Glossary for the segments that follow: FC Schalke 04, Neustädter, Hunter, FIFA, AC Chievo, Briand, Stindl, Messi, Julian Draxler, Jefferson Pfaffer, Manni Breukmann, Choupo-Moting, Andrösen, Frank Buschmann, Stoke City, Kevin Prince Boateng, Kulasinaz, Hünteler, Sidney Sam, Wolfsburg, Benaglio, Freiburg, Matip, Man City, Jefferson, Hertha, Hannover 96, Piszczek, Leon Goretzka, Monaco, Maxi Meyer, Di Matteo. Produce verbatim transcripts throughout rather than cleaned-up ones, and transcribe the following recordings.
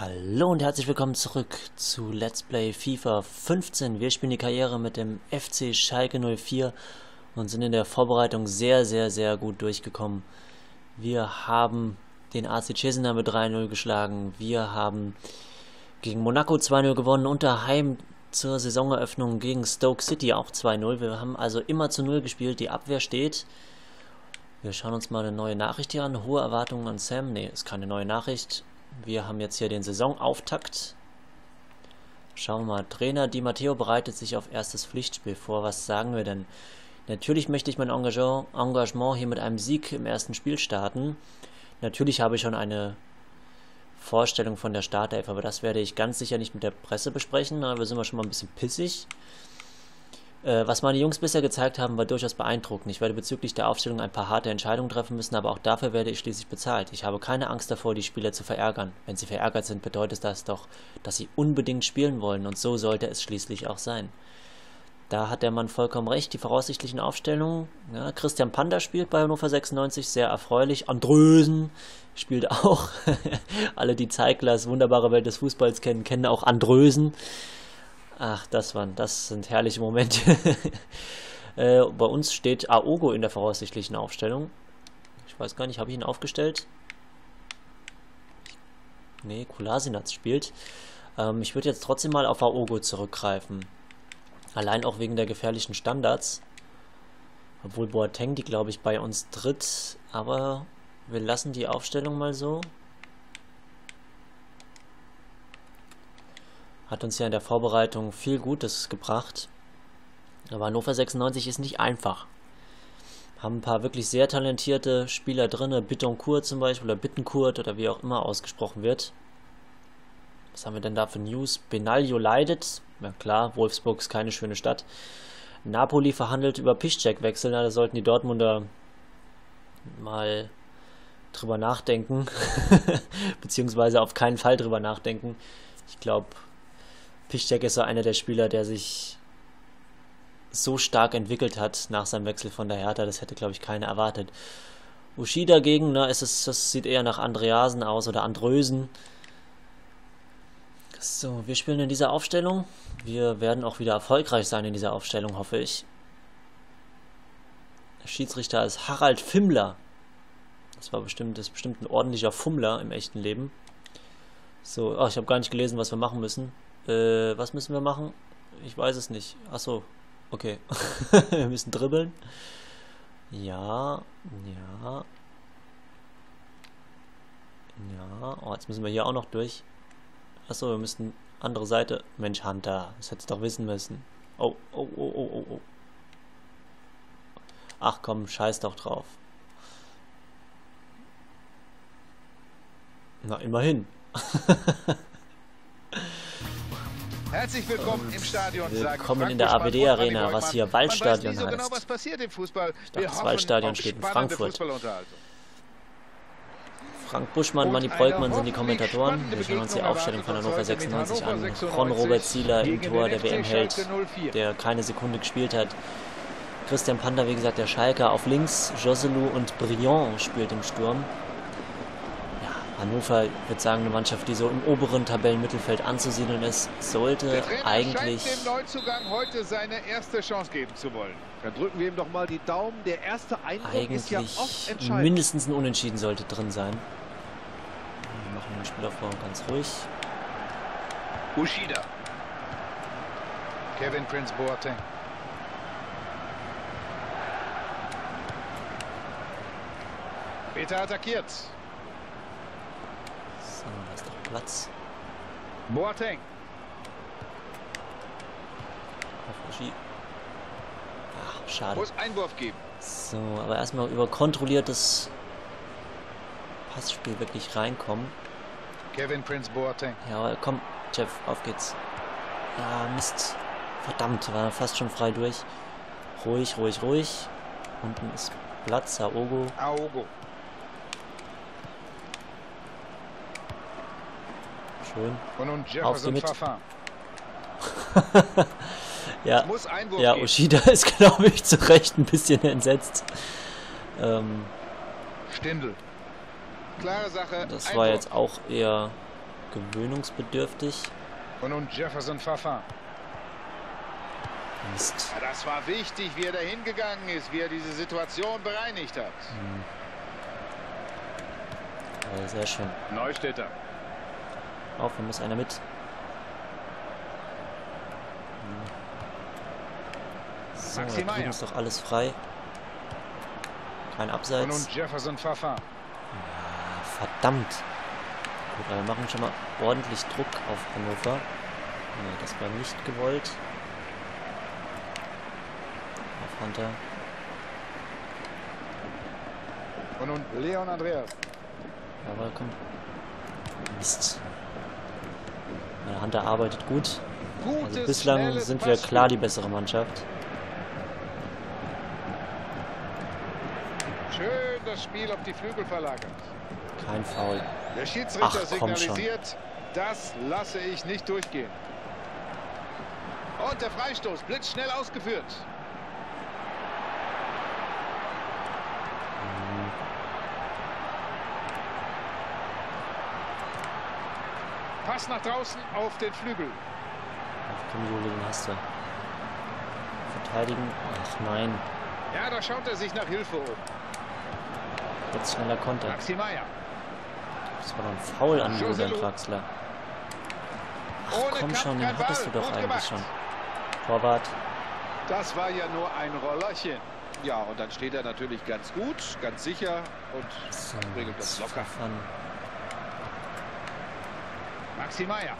Hallo und herzlich willkommen zurück zu Let's Play FIFA fünfzehn. Wir spielen die Karriere mit dem F C Schalke null vier und sind in der Vorbereitung sehr, sehr, sehr gut durchgekommen. Wir haben den A C Chievo mit drei null geschlagen. Wir haben gegen Monaco zwei null gewonnen und daheim zur Saisoneröffnung gegen Stoke City auch zwei null. Wir haben also immer zu null gespielt. Die Abwehr steht. Wir schauen uns mal eine neue Nachricht hier an. Hohe Erwartungen an Sam. Ne, ist keine neue Nachricht. Wir haben jetzt hier den Saisonauftakt. Schauen wir mal. Trainer Di Matteo bereitet sich auf erstes Pflichtspiel vor. Was sagen wir denn? Natürlich möchte ich mein Engagement hier mit einem Sieg im ersten Spiel starten. Natürlich habe ich schon eine Vorstellung von der Startelf, aber das werde ich ganz sicher nicht mit der Presse besprechen. Da sind wir schon mal ein bisschen pissig. Äh, was meine Jungs bisher gezeigt haben, war durchaus beeindruckend. Ich werde bezüglich der Aufstellung ein paar harte Entscheidungen treffen müssen, aber auch dafür werde ich schließlich bezahlt. Ich habe keine Angst davor, die Spieler zu verärgern. Wenn sie verärgert sind, bedeutet das doch, dass sie unbedingt spielen wollen, und so sollte es schließlich auch sein. Da hat der Mann vollkommen recht, die voraussichtlichen Aufstellungen. Ja, Christian Pander spielt bei Hannover sechsundneunzig, sehr erfreulich. Andrösen spielt auch. Alle, die Zeiglers wunderbare Welt des Fußballs kennen, kennen auch Andrösen. Ach, das waren, das sind herrliche Momente. äh, bei uns steht Aogo in der voraussichtlichen Aufstellung. Ich weiß gar nicht, habe ich ihn aufgestellt? Nee, Kulasinaz spielt. Ähm, ich würde jetzt trotzdem mal auf Aogo zurückgreifen. Allein auch wegen der gefährlichen Standards. Obwohl Boateng die, glaube ich, bei uns tritt. Aber wir lassen die Aufstellung mal so. Hat uns ja in der Vorbereitung viel Gutes gebracht. Aber Hannover sechsundneunzig ist nicht einfach. Haben ein paar wirklich sehr talentierte Spieler drin. Bittencourt zum Beispiel oder Bittencourt oder wie auch immer ausgesprochen wird. Was haben wir denn da für News? Benaglio leidet. Na klar, Wolfsburg ist keine schöne Stadt. Napoli verhandelt über Piszczek-Wechsel. Da sollten die Dortmunder mal drüber nachdenken. Beziehungsweise auf keinen Fall drüber nachdenken. Ich glaube, Piszczek ist so einer der Spieler, der sich so stark entwickelt hat nach seinem Wechsel von der Hertha. Das hätte, glaube ich, keiner erwartet. Uchida dagegen, na, es ist, das sieht eher nach Andreasen aus oder Andrösen. So, wir spielen in dieser Aufstellung. Wir werden auch wieder erfolgreich sein in dieser Aufstellung, hoffe ich. Der Schiedsrichter ist Harald Fimmler. Das war bestimmt, das ist bestimmt ein ordentlicher Fummler im echten Leben. So, ach, ich habe gar nicht gelesen, was wir machen müssen. Äh, was müssen wir machen? Ich weiß es nicht. Achso, okay. Wir müssen dribbeln. Ja, ja. Ja, oh, jetzt müssen wir hier auch noch durch. Achso, wir müssen andere Seite. Mensch, Hunter, das hättest du doch wissen müssen. Oh, oh, oh, oh, oh, oh. Ach komm, scheiß doch drauf. Na, immerhin. Herzlich willkommen und im Stadion. Willkommen in der A B D Arena, was hier Waldstadion heißt. Genau, was passiert im Fußball. Ich dachte, das Waldstadion steht in Frankfurt. Frank Buschmann, Manni Breukmann sind die Kommentatoren. Wir schauen uns die Aufstellung von Hannover sechsundneunzig an. Ron-Robert Zieler im Tor, der W M-Held, der keine Sekunde gespielt hat. Christian Pander, wie gesagt, der Schalker auf links. Joselu und Briand spielt im Sturm. Ja, Hannover, ich würde sagen, eine Mannschaft, die so im oberen Tabellenmittelfeld anzusiedeln ist, sollte eigentlich dem Neuzugang heute seine erste Chance geben zu wollen. Dann drücken wir ihm doch mal die Daumen. Der erste Eindruck eigentlich ist ja oft entscheidend. Mindestens ein Unentschieden sollte drin sein. Wir machen den Spielaufbau ganz ruhig. Uchida. Kevin Prince Boateng. Peter attackiert. So, da ist doch Platz. Boateng. Auf Uchida. Ach, schade. Muss Einwurf geben. So, aber erstmal über kontrolliertes Passspiel wirklich reinkommen. Kevin Prince Boateng. Ja, komm, Jeff, auf geht's. Ah, Mist. Verdammt, war fast schon frei durch. Ruhig, ruhig, ruhig. Unten ist Platz, Aogo. Aogo. Schön. Und nun Jefferson verfahren. Ja, ja, Uchida ist, glaube ich, zu Recht ein bisschen entsetzt. Ähm, Stindl. Klare Sache, das war jetzt auch eher gewöhnungsbedürftig. Und nun Jefferson Pfaffer. Mist. Ja, das war wichtig, wie er da hingegangen ist, wie er diese Situation bereinigt hat. Hm. Ja, sehr schön. Neustädter. Auf, da muss einer mit. Hm. So, Maxi Meyer. Da drüben ist doch alles frei. Kein Abseits. Und nun Jefferson Pfaffer. Ja, verdammt. Gut, aber wir machen schon mal ordentlich Druck auf Hannover. Nee, das war nicht gewollt. Auf Hunter. Und nun Leon Andreas. Aber komm. Mist. Der Hunter arbeitet gut. Also bislang sind wir klar die bessere Mannschaft. Schön das Spiel auf die Flügel verlagert. Kein Foul. Der Schiedsrichter signalisiert, das lasse ich nicht durchgehen. Und der Freistoß, blitzschnell ausgeführt. Mhm. Pass nach draußen auf den Flügel. Ach komm, Juli, den hast du. Verteidigen? Ach nein. Ja, da schaut er sich nach Hilfe um. Jetzt schneller Konter. Maxi Meyer. Das war doch ein Foul an Julian Draxler. Ach, komm schon, den hattest du doch eigentlich schon. Torwart. Das war ja nur ein Rollerchen. Ja, und dann steht er natürlich ganz gut, ganz sicher und so, regelt das locker. An. Maxi Meyer.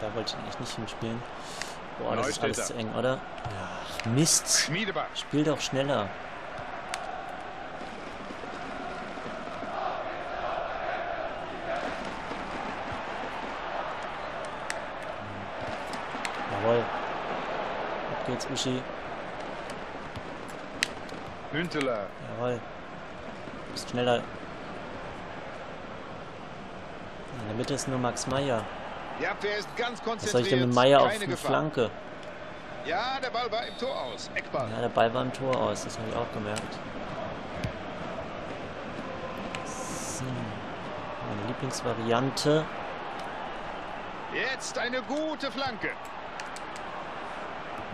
Da wollte ich nicht hinspielen. Boah, das ist alles zu eng, oder? Ja, Mist. Schmiedebach. Spiel doch schneller. Jetzt Uschi. Hünteler. Jawohl. Du bist schneller. In der Mitte ist nur Max Meyer. Die Abwehr ist ganz konzentriert. Was soll ich denn mit Meyer auf die Flanke? Ja, der Ball war im Tor aus. Eckball. Ja, der Ball war im Tor aus. Das habe ich auch gemerkt. So. Meine Lieblingsvariante. Jetzt eine gute Flanke.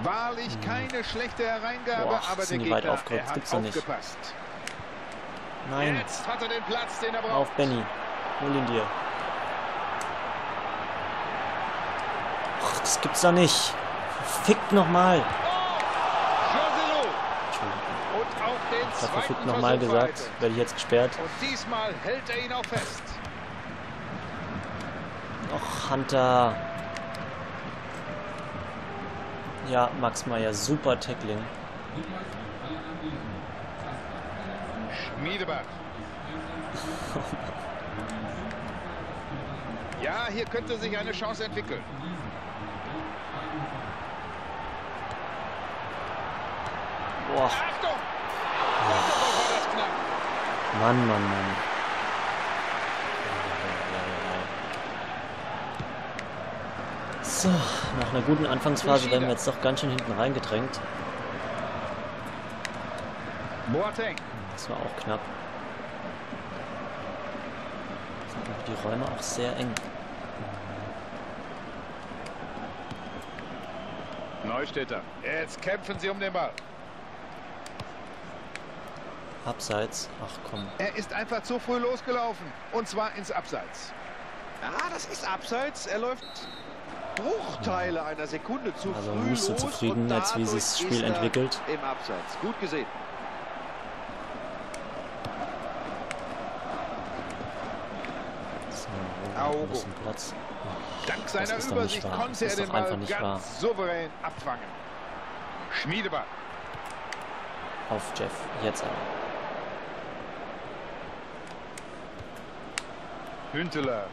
Wahrlich keine schlechte Hereingabe, boah, aber der Gegner, er hat gibt's aufgepasst. Nicht. Nein. Jetzt hat er den Platz, den er braucht. Auf Benny, hol ihn dir. Ach, das gibt's doch nicht. Verfickt nochmal. Ich habe verfickt nochmal gesagt, werde ich jetzt gesperrt. Und diesmal hält er ihn auch fest. Och, Hunter. Ja, Max Meyer, super Tackling. Schmiedebach. Ja, hier könnte sich eine Chance entwickeln. Boah. Achtung! Boah. Mann, Mann, Mann. So, nach einer guten Anfangsphase werden wir jetzt doch ganz schön hinten reingedrängt. Das war auch knapp. Die Räume auch sehr eng. Neustädter. Jetzt kämpfen sie um den Ball. Abseits. Ach komm. Er ist einfach zu früh losgelaufen. Und zwar ins Abseits. Ah, das ist Abseits. Er läuft Bruchteile ja. einer Sekunde zu also früh nicht so zufrieden, los, als wie sich das Spiel entwickelt. Im Abseits. Gut gesehen. So, Aogo. Platz. Oh, dank seiner Übersicht konnte er den Ball ganz wahr. souverän abfangen. Schmiedebach. Auf Jeff. Jetzt aber. Hünteler.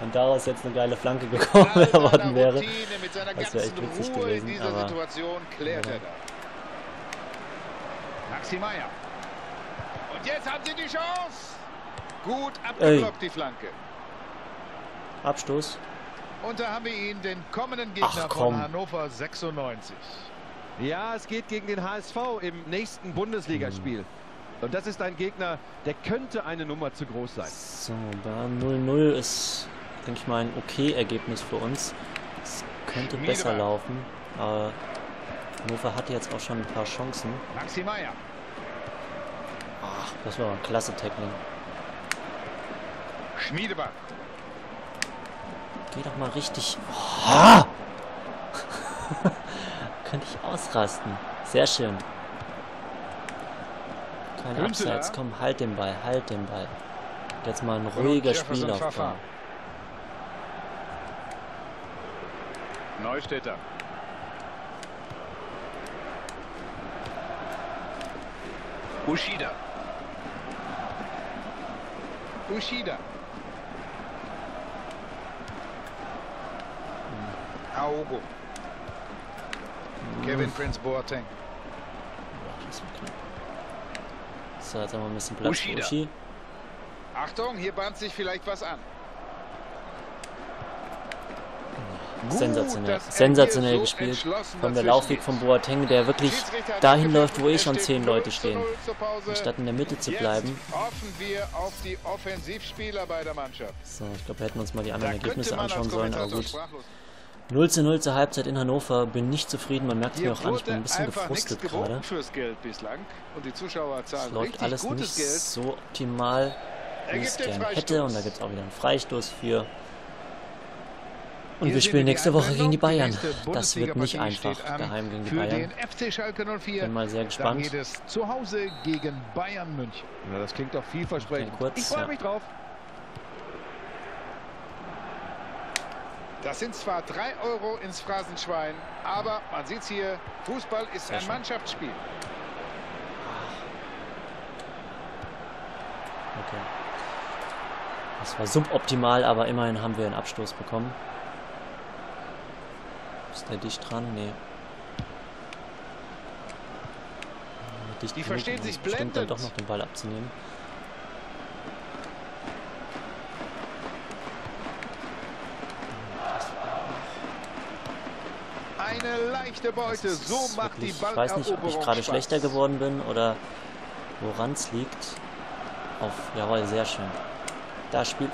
Und daraus jetzt eine geile Flanke gekommen worden wäre. Das wäre echt witzig gewesen, aber ja. Maxi Meyer. Und jetzt haben sie die Chance. Gut abgeblockt die Flanke. Abstoß. Und da haben wir ihn, den kommenden Gegner von Hannover sechsundneunzig. Ja, es geht gegen den H S V im nächsten Bundesligaspiel. Hm. Und das ist ein Gegner, der könnte eine Nummer zu groß sein. So, da null null ist, denke ich mal, ein okay Ergebnis für uns. Es könnte Schmiedebach besser laufen, aber Hannover hat jetzt auch schon ein paar Chancen. Maxi Meyer. Ach, das war ein klasse Tackling. Schmiedebach. Geh doch mal richtig... Oh! Könnte ich ausrasten. Sehr schön. Kein Abseits. Komm, halt den Ball, halt den Ball. Jetzt mal ein ruhiger Spielaufbau. Neustädter. Uchida. Uchida. Aogo. Kevin Prince Boateng. So, jetzt haben wir ein bisschen Platz. Uchida. Achtung, hier bahnt sich vielleicht was an. Sensationell, sensationell gespielt. Von der Laufweg von Boateng, der wirklich dahin läuft, wo eh schon zehn Leute stehen, anstatt in der Mitte zu bleiben. So, ich glaube, wir hätten uns mal die anderen Ergebnisse anschauen sollen, aber gut. null zu null zur Halbzeit in Hannover, bin nicht zufrieden, man merkt es mir auch an, ich bin ein bisschen gefrustet gerade. Es läuft alles nicht so optimal, wie ich es gerne hätte, und da gibt es auch wieder einen Freistoß für. Und wir spielen nächste Woche gegen die Bayern. Das wird nicht einfach, daheim gegen die Bayern. Bin mal sehr gespannt. Zu Hause gegen Bayern München. Das klingt doch vielversprechend. Ich freue mich drauf. Das sind zwar drei Euro ins Phrasenschwein, aber man sieht's hier, Fußball ist ein Mannschaftsspiel. Okay. Das war suboptimal, aber immerhin haben wir einen Abstoß bekommen. Ist der dicht dran? Nee. Dicht die verstehen sich blendend. Dann doch noch den Ball abzunehmen. Eine leichte Beute. So macht die Balleroberung. Ich weiß nicht, ob ich gerade schlechter geworden bin oder woran es liegt. Auf, jawohl, sehr schön. Da spielt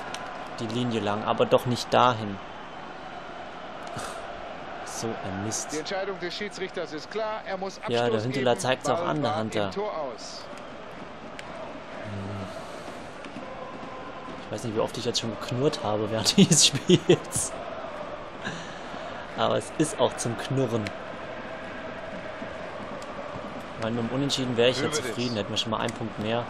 die Linie lang, aber doch nicht dahin. So ein Mist. Die Entscheidung des Schiedsrichters ist klar. Er muss Abstoß ja, der Hünteler zeigt es auch an, der Hunter. Hm. Ich weiß nicht, wie oft ich jetzt schon geknurrt habe während dieses Spiels. Aber es ist auch zum Knurren. Weil mit dem Unentschieden wäre ich ja zufrieden. Hätten wir schon mal einen Punkt mehr,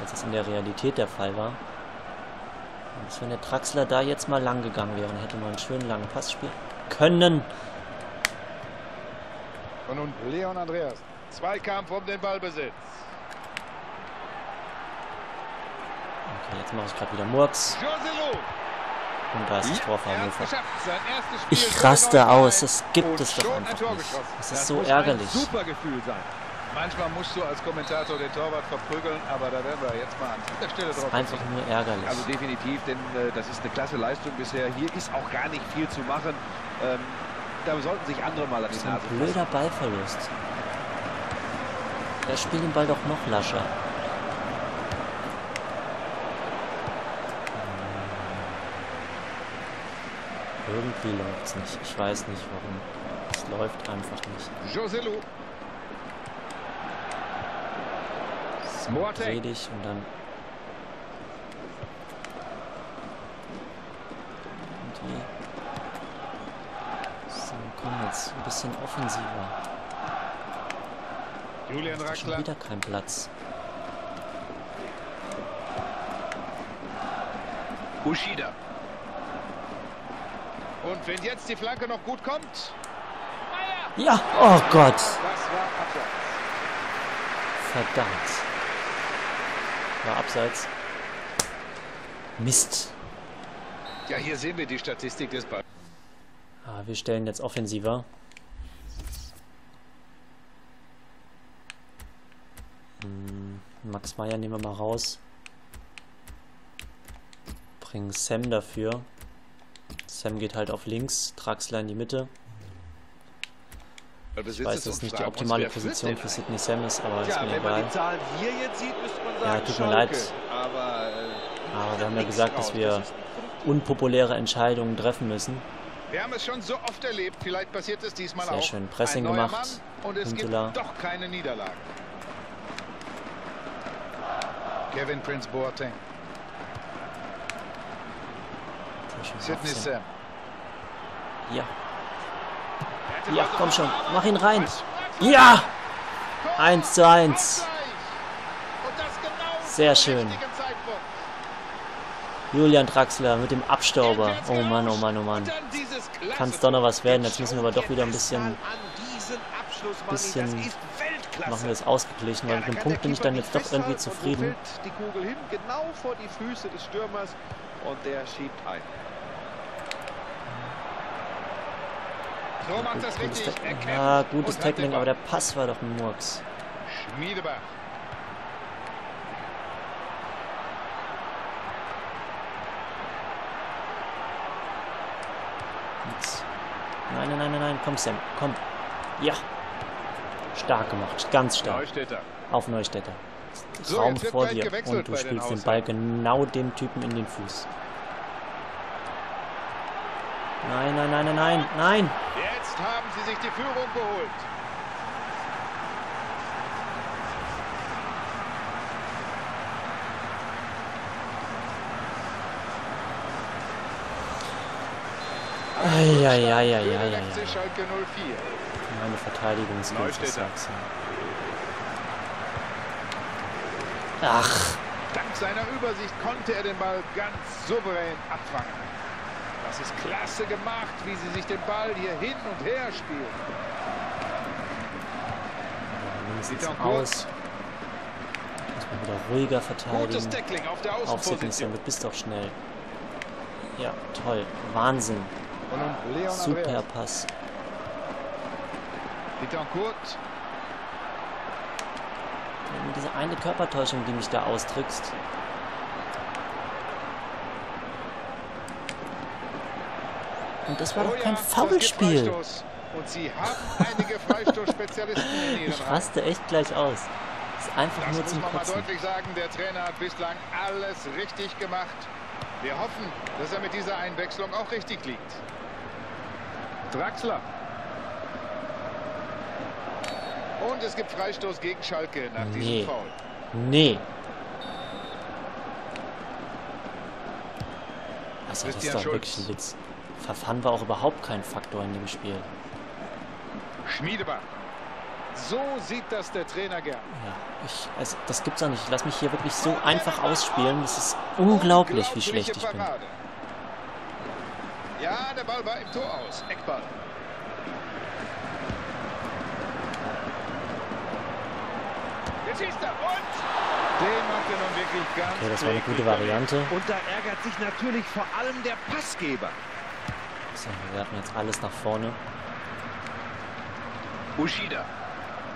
als es in der Realität der Fall war. Und wenn der Draxler da jetzt mal lang gegangen wäre, hätte man einen schönen langen Pass spielen können. Und nun Leon Andreas. Zweikampf um den Ballbesitz. Okay, jetzt mache ich gerade wieder Murks. Joselu. Und da ist das Tor von Hannover. Ich raste aus. Das gibt es doch einfach nicht. Das ist so ärgerlich. Super Gefühl sein. Manchmal musst du als Kommentator den Torwart verprügeln, aber da werden wir jetzt mal an dieser Stelle drauf. Das ist einfach nur ärgerlich. Also definitiv, denn äh, das ist eine klasse Leistung bisher. Hier ist auch gar nicht viel zu machen. Ähm, da sollten sich andere mal an die Nase fassen. Blöder Ballverlust. Er spielt den Ball doch noch lascher. Hm. Irgendwie läuft es nicht. Ich weiß nicht warum. Es läuft einfach nicht. Joselu. Dreh dich und dann. Und so, komm jetzt ein bisschen offensiver. Julian Draxler. Schon wieder kein Platz. Uchida. Und wenn jetzt die Flanke noch gut kommt. Ja, oh Gott. Das war abseits. Verdammt. War abseits. Mist. Ja, hier sehen wir die Statistik des Balls. Ah, wir stellen jetzt offensiver. Hm, Max Meyer nehmen wir mal raus. Bringen Sam dafür. Sam geht halt auf links, Draxler in die Mitte. Ich weiß, dass es nicht die optimale Position für Sidney Sam ist, aber ist mir egal. Ja, tut mir leid. Aber wir haben ja gesagt, dass wir unpopuläre Entscheidungen treffen müssen. Wir haben es schon so oft erlebt, vielleicht passiert es diesmal auch. Sehr schön Pressing gemacht. Und es gibt doch keine Niederlage. Kevin Prince Boateng. Sidney Sam. Ja. Ja, komm schon. Mach ihn rein. Ja! eins zu eins. Sehr schön. Julian Draxler mit dem Abstauber. Oh Mann, oh Mann, oh Mann. Kann es doch noch was werden. Jetzt müssen wir aber doch wieder ein bisschen... bisschen machen wir es ausgeglichen. Weil mit dem Punkt bin ich dann jetzt doch irgendwie zufrieden. Die Kugel hin, genau vor die Füße des Stürmers. Und der schiebt ein. So macht das richtig. Ja, gutes Tackling, aber der Pass war doch ein Murks. Schmiedebach. Nein, nein, nein, nein, komm Sam, komm. Ja. Stark gemacht, ganz stark. Neustädter. Auf Neustädter. So, Raum vor dir und du spielst den Ball genau dem Typen in den Fuß. Nein, nein, nein, nein, nein, nein. Jetzt haben sie sich die Führung geholt. Eieieiei. Meine Verteidigung ist gut, ich sag's ja. Ach. Dank seiner Übersicht konnte er den Ball ganz souverän abfangen. Das ist klasse gemacht, wie sie sich den Ball hier hin und her spielen. Sieht auch aus. Muss man wieder ruhiger verteidigen. Auf Sidney, du bist doch schnell. Ja, toll. Wahnsinn. Super Pass. Bittencourt. Diese eine Körpertäuschung, die mich da austrickst. Und das war doch kein Foulspiel. Ich raste echt gleich aus. Das ist einfach das nur zum Kotzen. Das muss man mal deutlich sagen, der Trainer hat bislang alles richtig gemacht. Wir hoffen, dass er mit dieser Einwechslung auch richtig liegt. Draxler. Und es gibt Freistoß gegen Schalke nach nee. diesem Foul. Nee. Also das ist doch wirklich ein Witz. Verfahren war auch überhaupt kein Faktor in dem Spiel. Schmiedebach. So sieht das der Trainer gern. Ja, ich, also das gibt's auch nicht. Ich lasse mich hier wirklich so einfach ausspielen. Das ist unglaublich, wie schlecht ich bin. Ja, der Ball war im Tor aus. Eckball. Jetzt schießt er und... Den macht er nun wirklich ganz okay, das war eine gute Variante. Und da ärgert sich natürlich vor allem der Passgeber. So, wir hatten jetzt alles nach vorne. Uchida.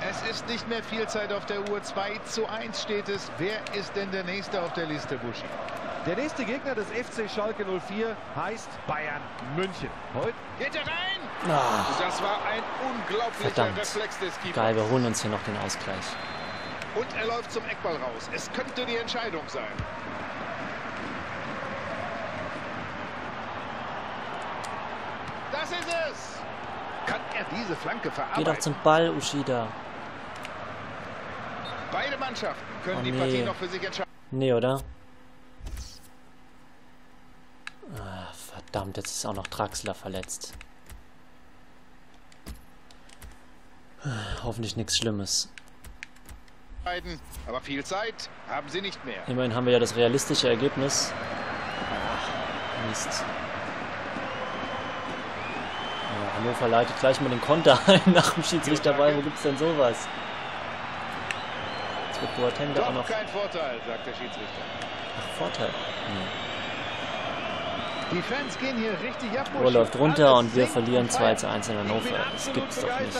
Es ist nicht mehr viel Zeit auf der Uhr. zwei zu eins steht es. Wer ist denn der Nächste auf der Liste, Buschi? Der nächste Gegner des F C Schalke null vier heißt Bayern München. Heute geht er rein! Oh. Das war ein unglaublicher Verdammt. Reflex des Keepers. Geil, wir holen uns hier noch den Ausgleich. Und er läuft zum Eckball raus. Es könnte die Entscheidung sein. Das ist es! Kann er diese Flanke verarbeiten? Geh doch zum Ball, Uchida. Beide Mannschaften können oh, nee. die Partie noch für sich entscheiden. Nee, oder? Ah, verdammt, jetzt ist auch noch Draxler verletzt. Ah, hoffentlich nichts Schlimmes. Aber viel Zeit haben sie nicht mehr. Immerhin haben wir ja das realistische Ergebnis. Ach, Mist. Hannover leitet gleich mal den Konter ein nach dem Schiedsrichter dabei. Wo gibt's denn sowas? Jetzt wird Boateng da auch noch... kein Vorteil, sagt der Schiedsrichter. Ach, Vorteil? Hm. Die Fans gehen hier richtig ab. Oh, läuft runter und wir verlieren zwei zu eins in Hannover. Das gibt's doch nicht.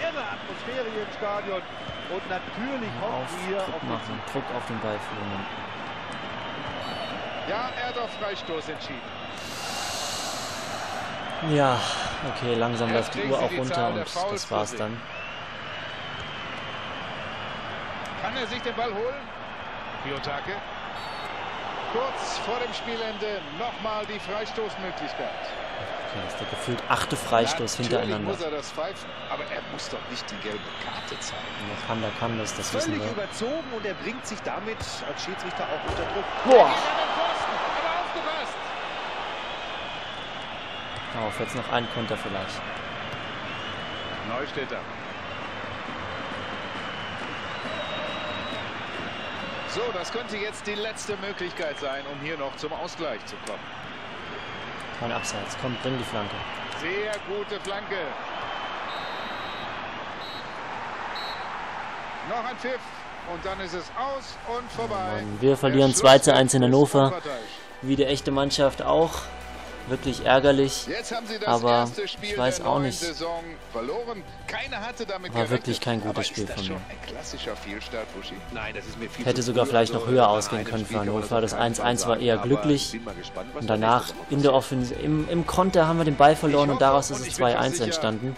Irre Atmosphäre hier im Stadion. Und natürlich hoffen wir auf den Druck auf den Ball. Ja, er hat auf Freistoß entschieden. Ja, okay, langsam läuft die Uhr auch runter und das war's dann. Kann er sich den Ball holen? Piotake. Kurz vor dem Spielende nochmal die Freistoßmöglichkeit. Okay, das ist der gefühlt achte Freistoß hintereinander. Natürlich muss er das pfeifen, aber er muss doch nicht die gelbe Karte zeigen. Ja, Pander kann das, das wissen wir. Völlig überzogen und er bringt sich damit als Schiedsrichter auch unter Druck. Boah! Auf, jetzt noch ein Konter vielleicht. Neustädter. So, das könnte jetzt die letzte Möglichkeit sein, um hier noch zum Ausgleich zu kommen. Kein Abseits, kommt, bring die Flanke. Sehr gute Flanke. Noch ein Pfiff und dann ist es aus und vorbei. Oh, wir verlieren zwei zu eins in Hannover. Wie die echte Mannschaft auch. Wirklich ärgerlich, aber ich weiß auch nicht, war wirklich kein gutes Spiel von mir. Hätte sogar vielleicht noch höher ausgehen können für Hannover. Das eins zu eins war eher glücklich und danach in der Offense, im, im Konter haben wir den Ball verloren und daraus ist es zwei eins entstanden.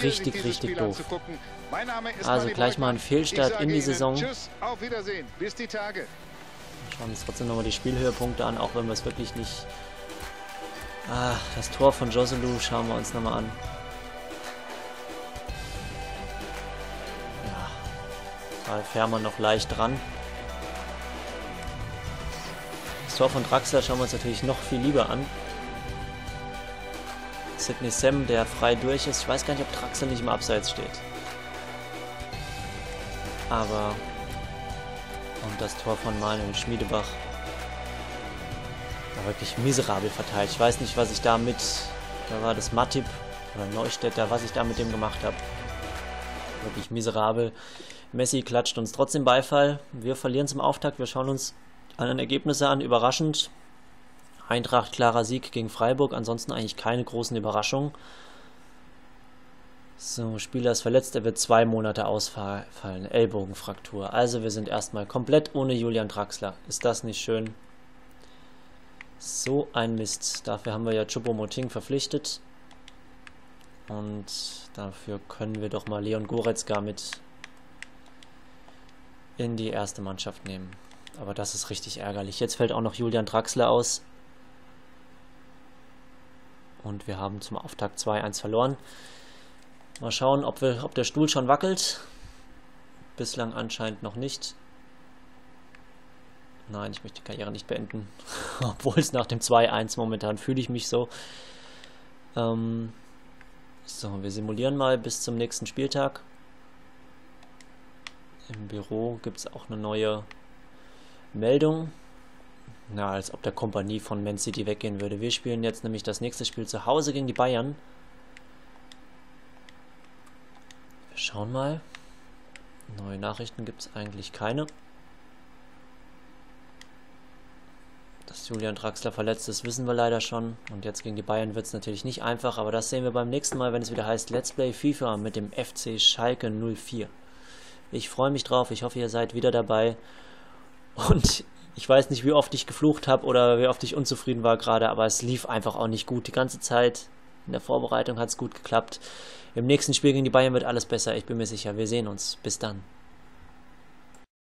Richtig, richtig doof. Also gleich mal ein Fehlstart in die Saison. Schauen wir uns trotzdem nochmal die Spielhöhepunkte an, auch wenn wir es wirklich nicht... Ah, das Tor von Joselu schauen wir uns nochmal an. Ja, da fährt man noch leicht dran. Das Tor von Draxler schauen wir uns natürlich noch viel lieber an. Sidney Sam, der frei durch ist. Ich weiß gar nicht, ob Draxler nicht im Abseits steht. Aber... Und das Tor von Manuel Schmiedebach war wirklich miserabel verteilt. Ich weiß nicht, was ich da mit, da war das Matip oder Neustädter, was ich da mit dem gemacht habe. Wirklich miserabel. Messi klatscht uns trotzdem Beifall. Wir verlieren zum Auftakt. Wir schauen uns andere Ergebnisse an. Überraschend. Eintracht, klarer Sieg gegen Freiburg. Ansonsten eigentlich keine großen Überraschungen. So, Spieler ist verletzt, er wird zwei Monate ausfallen, Ellbogenfraktur. Also wir sind erstmal komplett ohne Julian Draxler. Ist das nicht schön? So ein Mist. Dafür haben wir ja Choupo-Moting verpflichtet. Und dafür können wir doch mal Leon Goretzka mit in die erste Mannschaft nehmen. Aber das ist richtig ärgerlich. Jetzt fällt auch noch Julian Draxler aus. Und wir haben zum Auftakt zwei eins verloren. Mal schauen, ob, wir, ob der Stuhl schon wackelt. Bislang anscheinend noch nicht. Nein, ich möchte die Karriere nicht beenden. Obwohl es nach dem zwei eins momentan fühle ich mich so. Ähm, so, wir simulieren mal bis zum nächsten Spieltag. Im Büro gibt es auch eine neue Meldung. Na, als ob der Kompanie von Man City weggehen würde. Wir spielen jetzt nämlich das nächste Spiel zu Hause gegen die Bayern. Schauen mal. Neue Nachrichten gibt es eigentlich keine. Dass Julian Draxler verletzt ist, wissen wir leider schon. Und jetzt gegen die Bayern wird es natürlich nicht einfach. Aber das sehen wir beim nächsten Mal, wenn es wieder heißt Let's Play FIFA mit dem F C Schalke null vier. Ich freue mich drauf. Ich hoffe, ihr seid wieder dabei. Und ich weiß nicht, wie oft ich geflucht habe oder wie oft ich unzufrieden war gerade. Aber es lief einfach auch nicht gut die ganze Zeit. In der Vorbereitung hat es gut geklappt. Im nächsten Spiel gegen die Bayern wird alles besser. Ich bin mir sicher. Wir sehen uns. Bis dann.